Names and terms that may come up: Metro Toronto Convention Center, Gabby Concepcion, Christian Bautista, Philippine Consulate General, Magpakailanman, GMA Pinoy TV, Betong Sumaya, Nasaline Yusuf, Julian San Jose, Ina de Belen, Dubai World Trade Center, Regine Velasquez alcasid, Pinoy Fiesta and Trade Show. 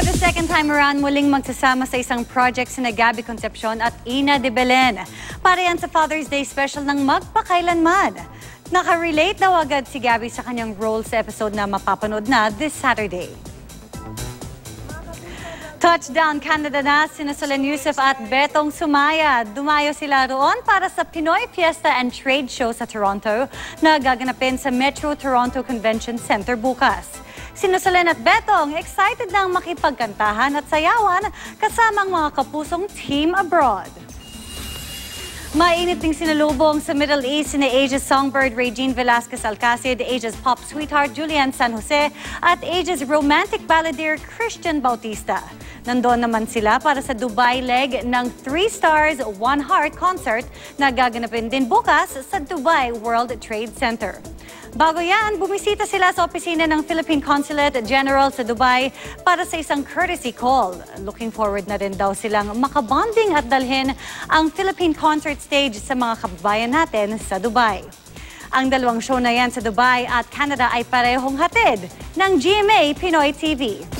For the second time around, muling magsasama sa isang project sina Gabby Concepcion at Ina de Belen. Para yan sa Father's Day special ng Magpakailanman. Nakarelate daw agad si Gabby sa kanyang role sa episode na mapapanood na this Saturday. Touchdown Canada na sina Nasaline Yusuf at Betong Sumaya. Dumayo sila roon para sa Pinoy Fiesta and Trade Show sa Toronto na gaganapin sa Metro Toronto Convention Center bukas. Si Nasaline at Betong excited na makipagkantahan at sayawan kasamang mga kapusong team abroad. Mainit ding sinalubong sa Middle East na Asia's songbird Regine Velasquez alcasid, Asia's pop sweetheart Julian San Jose at Asia's romantic balladeer Christian Bautista. Nandoon naman sila para sa Dubai leg ng 3 Stars, 1 Heart concert na gaganapin din bukas sa Dubai World Trade Center. Bago yan, bumisita sila sa opisina ng Philippine Consulate General sa Dubai para sa isang courtesy call. Looking forward na rin daw silang makabonding at dalhin ang Philippine concert stage sa mga kababayan natin sa Dubai. Ang dalawang show na yan sa Dubai at Canada ay parehong hatid ng GMA Pinoy TV.